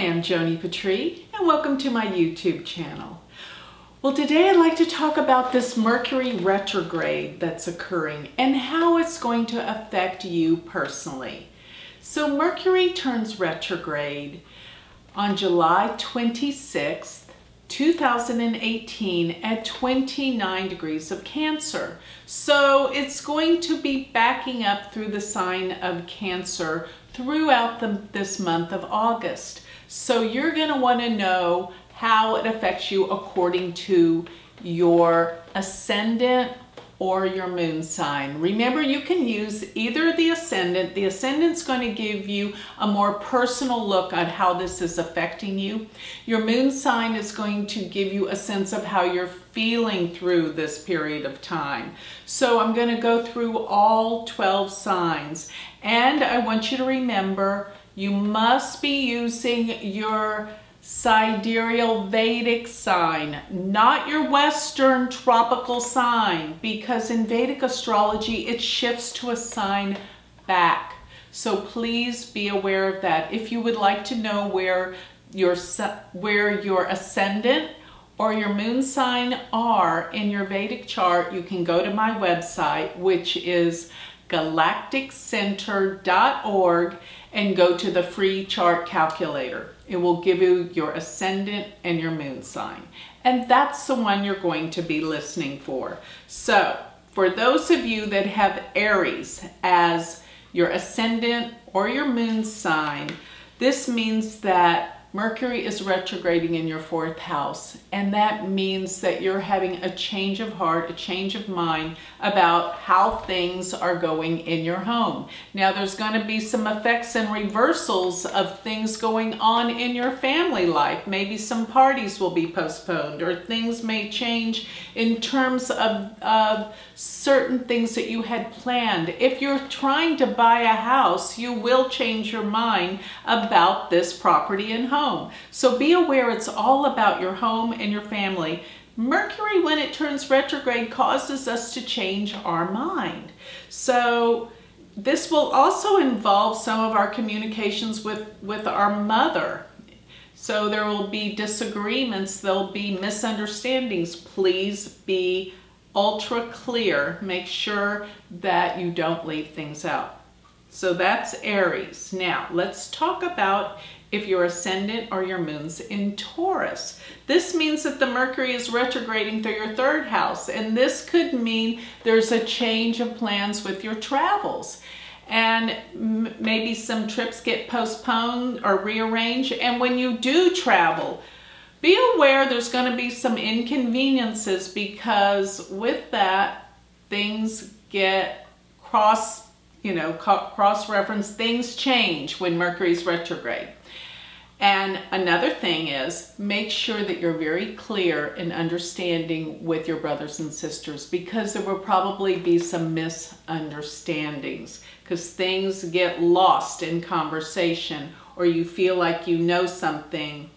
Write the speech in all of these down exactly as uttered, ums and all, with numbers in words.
I am Joni Patry, and welcome to my YouTube channel. Well, today I'd like to talk about this Mercury retrograde that's occurring and how it's going to affect you personally. So Mercury turns retrograde on July twenty-sixth, two thousand eighteen at twenty-nine degrees of Cancer. So it's going to be backing up through the sign of Cancer throughout the, this month of August. So you're going to want to know how it affects you according to your ascendant or your moon sign. Remember, you can use either the ascendant. The ascendant's going to give you a more personal look on how this is affecting you. Your moon sign is going to give you a sense of how you're feeling through this period of time. So I'm going to go through all twelve signs, and I want you to remember you must be using your Sidereal Vedic sign, not your Western tropical sign, because in Vedic astrology it shifts to a sign back. So please be aware of that. If you would like to know where your where your ascendant or your moon sign are in your Vedic chart, you can go to my website, which is galactic center dot org, and go to the free chart calculator. It will give you your ascendant and your moon sign, and that's the one you're going to be listening for. So for those of you that have Aries as your ascendant or your moon sign, this means that Mercury is retrograding in your fourth house, and that means that you're having a change of heart, a change of mind about how things are going in your home. Now, there's going to be some effects and reversals of things going on in your family life. Maybe some parties will be postponed, or things may change in terms of, of certain things that you had planned. If you're trying to buy a house, you will change your mind about this property and home. Home. So be aware it's all about your home and your family. Mercury, when it turns retrograde, causes us to change our mind. So this will also involve some of our communications with, with our mother. So there will be disagreements, there'll be misunderstandings. Please be ultra clear. Make sure that you don't leave things out. So that's Aries. Now let's talk about if your ascendant or your moon's in Taurus. This means that the Mercury is retrograding through your third house, and this could mean there's a change of plans with your travels, and m maybe some trips get postponed or rearranged. And when you do travel, be aware there's going to be some inconveniences, because with that, things get cross, you know, cross-reference, things change when Mercury's retrograde. And another thing is, make sure that you're very clear in understanding with your brothers and sisters, because there will probably be some misunderstandings, because things get lost in conversation, or you feel like you know something,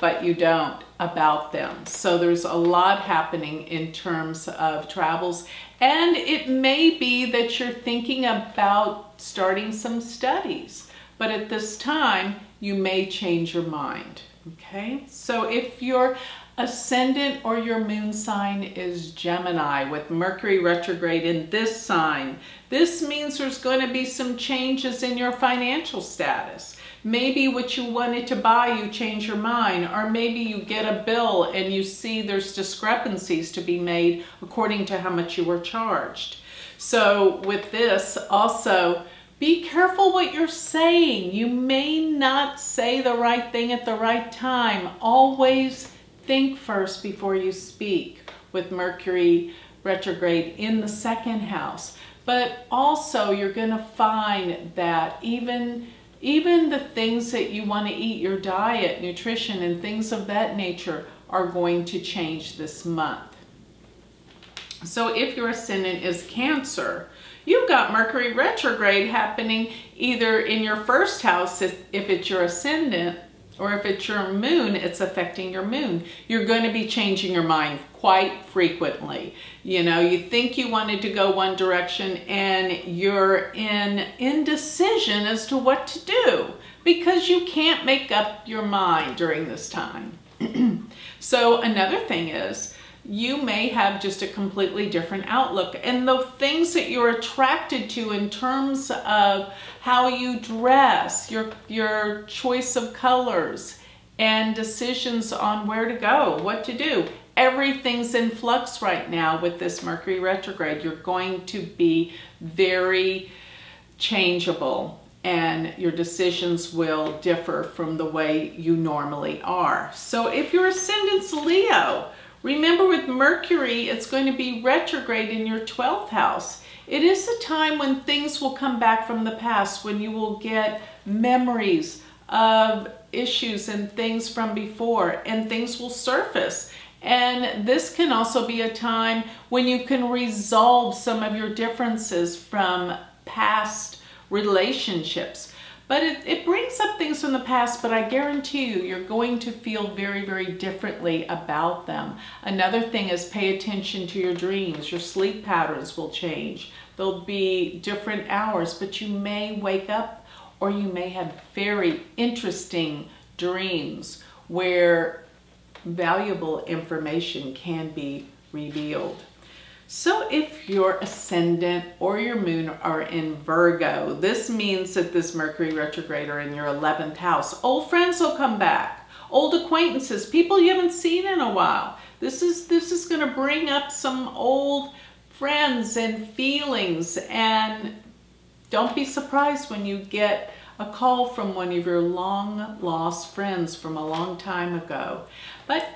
but you don't about them. So there's a lot happening in terms of travels, and it may be that you're thinking about starting some studies, but at this time you may change your mind. Okay, so if your ascendant or your moon sign is Gemini with Mercury retrograde in this sign, this means there's going to be some changes in your financial status. Maybe what you wanted to buy, you change your mind, or maybe you get a bill and you see there's discrepancies to be made according to how much you were charged. So with this also, be careful what you're saying. You may not say the right thing at the right time. Always think first before you speak with Mercury retrograde in the second house. But also you're going to find that even even the things that you want to eat, your diet, nutrition, and things of that nature are going to change this month. So if your ascendant is Cancer, you've got Mercury retrograde happening either in your first house if it's your ascendant, Or if it's your moon, it's affecting your moon. You're going to be changing your mind quite frequently. You know, you think you wanted to go one direction and you're in indecision as to what to do because you can't make up your mind during this time. So another thing is, you may have just a completely different outlook, and the things that you're attracted to in terms of how you dress, your your choice of colors, and decisions on where to go, what to do. Everything's in flux right now with this Mercury retrograde. You're going to be very changeable, and your decisions will differ from the way you normally are. So if your ascendant's Leo, remember with Mercury, it's going to be retrograde in your twelfth house. It is a time when things will come back from the past, when you will get memories of issues and things from before, and things will surface. And this can also be a time when you can resolve some of your differences from past relationships. But it, it brings up things from the past, but I guarantee you, you're going to feel very, very differently about them. Another thing is pay attention to your dreams. Your sleep patterns will change. There'll be different hours, but you may wake up or you may have very interesting dreams where valuable information can be revealed. So if your ascendant or your moon are in Virgo, this means that this Mercury retrograde are in your eleventh house. Old friends will come back, old acquaintances, people you haven't seen in a while. This is, this is going to bring up some old friends and feelings, and don't be surprised when you get a call from one of your long lost friends from a long time ago. But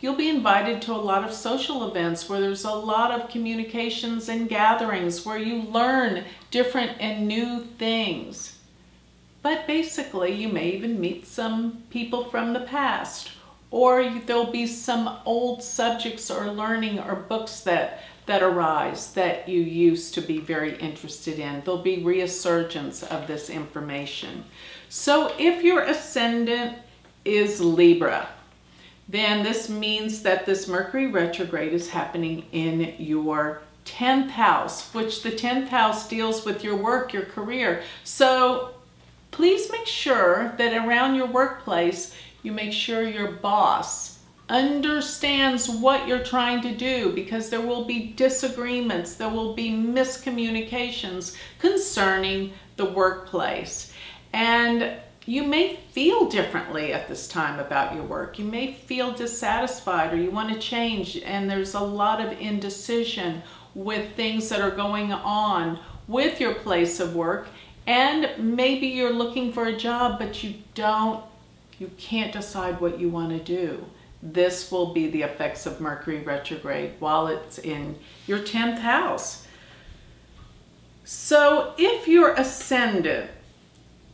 you'll be invited to a lot of social events where there's a lot of communications and gatherings where you learn different and new things. But basically, you may even meet some people from the past, or there'll be some old subjects or learning or books that, that arise that you used to be very interested in. There'll be resurgence of this information. So if your ascendant is Libra, then this means that this Mercury retrograde is happening in your tenth house, which the tenth house deals with your work, your career. So please make sure that around your workplace, you make sure your boss understands what you're trying to do, because there will be disagreements, there will be miscommunications concerning the workplace. And you may feel differently at this time about your work. You may feel dissatisfied or you want to change, and there's a lot of indecision with things that are going on with your place of work. And maybe you're looking for a job, but you don't, you can't decide what you want to do. This will be the effects of Mercury retrograde while it's in your tenth house. So if you're ascendant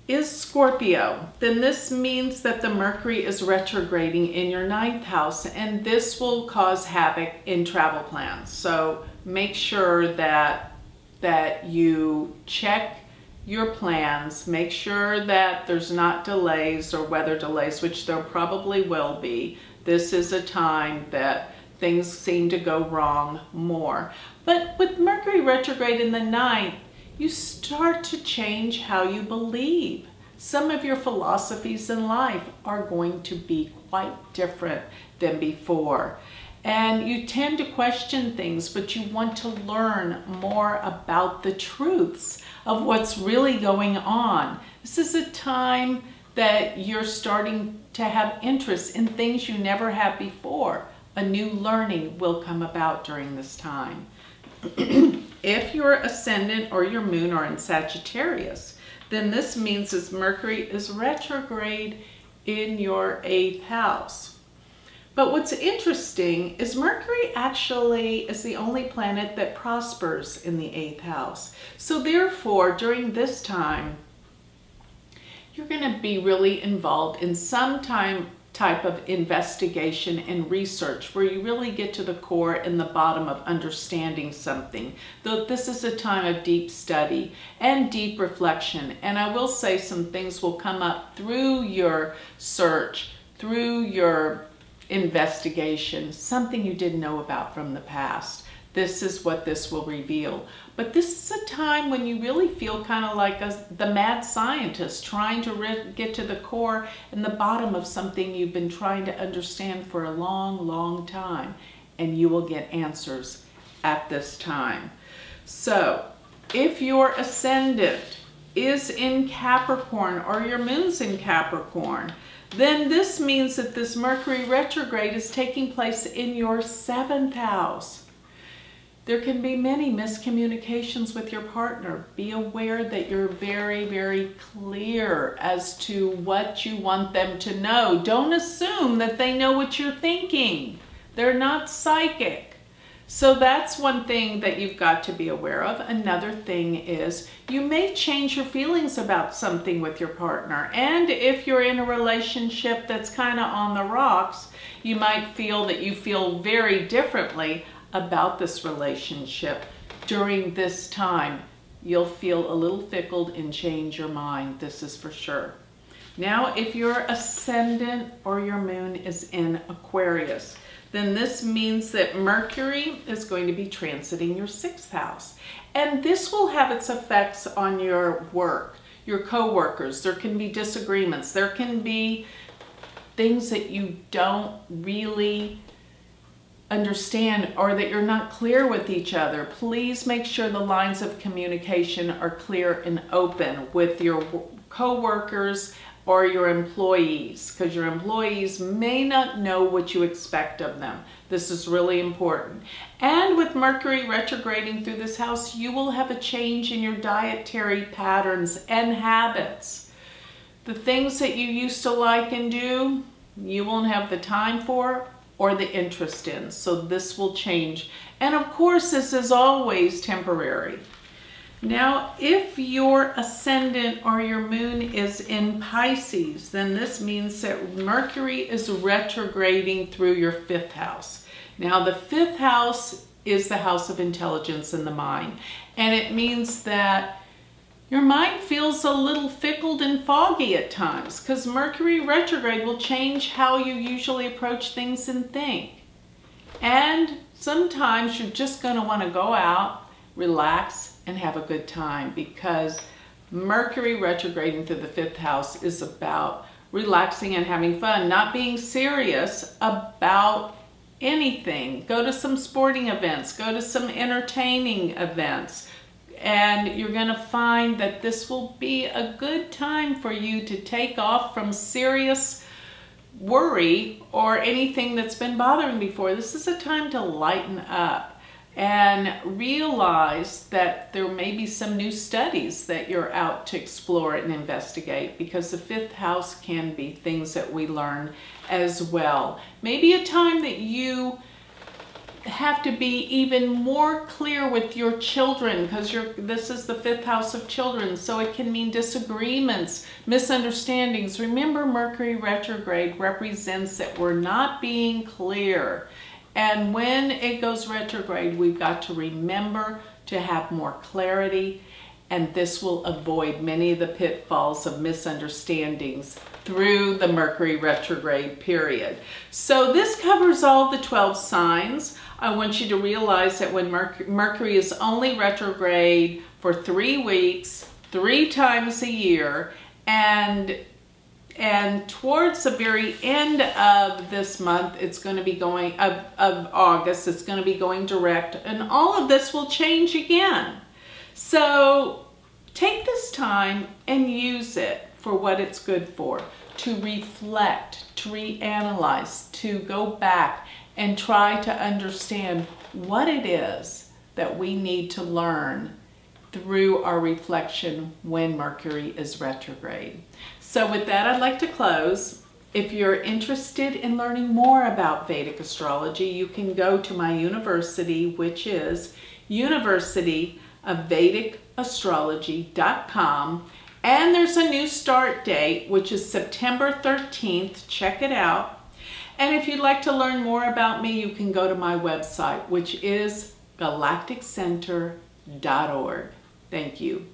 is Scorpio, then this means that the Mercury is retrograding in your ninth house, and this will cause havoc in travel plans. So make sure that that you check your plans, make sure that there's not delays or weather delays, which there probably will be. This is a time that things seem to go wrong more. But with Mercury retrograde in the ninth, you start to change how you believe. Some of your philosophies in life are going to be quite different than before. And you tend to question things, but you want to learn more about the truths of what's really going on. This is a time that you're starting to have interest in things you never had before. A new learning will come about during this time. If your ascendant or your moon are in Sagittarius, then this means that Mercury is retrograde in your eighth house. But what's interesting is Mercury actually is the only planet that prospers in the eighth house. So therefore, during this time, you're going to be really involved in some time, type of investigation and research where you really get to the core and the bottom of understanding something. This is a time of deep study and deep reflection. And I will say some things will come up through your search, through your investigation, something you didn't know about from the past. This is what this will reveal. But this is a time when you really feel kind of like a, the mad scientist trying to get to the core and the bottom of something you've been trying to understand for a long, long time. And you will get answers at this time. So if your ascendant is in Capricorn or your moon's in Capricorn, then this means that this Mercury retrograde is taking place in your seventh house. There can be many miscommunications with your partner. Be aware that you're very, very clear as to what you want them to know. Don't assume that they know what you're thinking. They're not psychic. So that's one thing that you've got to be aware of. Another thing is you may change your feelings about something with your partner. And if you're in a relationship that's kind of on the rocks, you might feel that you feel very differently about this relationship during this time. You'll feel a little fickled and change your mind, this is for sure. Now, if your ascendant or your moon is in Aquarius, then this means that Mercury is going to be transiting your sixth house. And this will have its effects on your work, your co-workers. There can be disagreements. There can be things that you don't really understand or that you're not clear with each other. Please make sure the lines of communication are clear and open with your co-workers or your employees, because your employees may not know what you expect of them. This is really important. And with Mercury retrograding through this house, you will have a change in your dietary patterns and habits. The things that you used to like and do, you won't have the time for or the interest in, so this will change. And of course, this is always temporary. Now, if your ascendant or your moon is in Pisces, then this means that Mercury is retrograding through your fifth house. Now, the fifth house is the house of intelligence in the mind, and it means that your mind feels a little fickled and foggy at times because Mercury retrograde will change how you usually approach things and think. And sometimes you're just going to want to go out, relax, and have a good time, because Mercury retrograding through the fifth house is about relaxing and having fun, not being serious about anything. Go to some sporting events, go to some entertaining events, and you're going to find that this will be a good time for you to take off from serious worry or anything that's been bothering before. This is a time to lighten up and realize that there may be some new studies that you're out to explore and investigate, because the fifth house can be things that we learn as well. Maybe a time that you have to be even more clear with your children, because you're this is the fifth house of children, so it can mean disagreements, misunderstandings. Remember, Mercury retrograde represents that we're not being clear, and when it goes retrograde, we've got to remember to have more clarity, and this will avoid many of the pitfalls of misunderstandings through the Mercury retrograde period. So this covers all the twelve signs. I want you to realize that when Merc Mercury is only retrograde for three weeks, three times a year, and and towards the very end of this month, it's going to be going of, of August, it's going to be going direct, and all of this will change again. So take this time and use it for what it's good for, to reflect, to reanalyze, to go back and try to understand what it is that we need to learn through our reflection when Mercury is retrograde. So with that, I'd like to close. If you're interested in learning more about Vedic astrology, you can go to my university, which is university of vedic astrology dot com. And there's a new start date, which is September thirteenth. Check it out. And if you'd like to learn more about me, you can go to my website, which is galactic center dot org. Thank you.